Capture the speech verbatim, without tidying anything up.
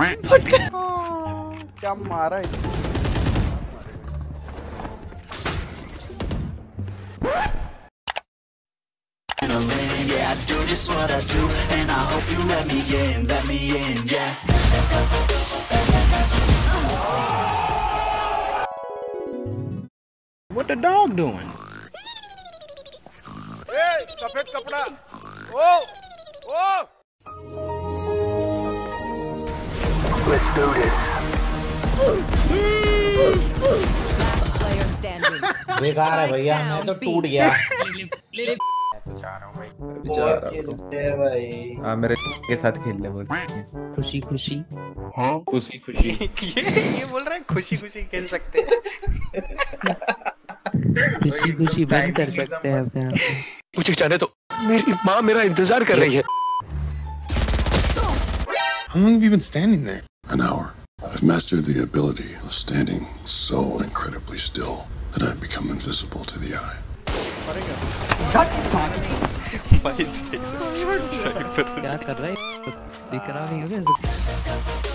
क्या मारा I do just what I do, and I hope you let me in, let me in, yeah. What the dog doing? Hey, सफेद कपड़ा. Oh, oh. Let's do this. Player standing. बेकार है भैया, मैं तो टूट गया. भाई मेरे के साथ खेल ले बोल खुशी खुशी हाँ खुशी खुशी ये ये बोल रहा है खुशी खुशी खेल सकते खुशी खुशी बंद कर सकते हैं अपने आप मुझे जाने तो मेरी माँ मेरा इंतजार कर रही है. How long have you been standing there? An hour. I've mastered the ability of standing so incredibly still that I've become invisible to the eye. भाई क्या कर रहा है दिख रहा नहीं है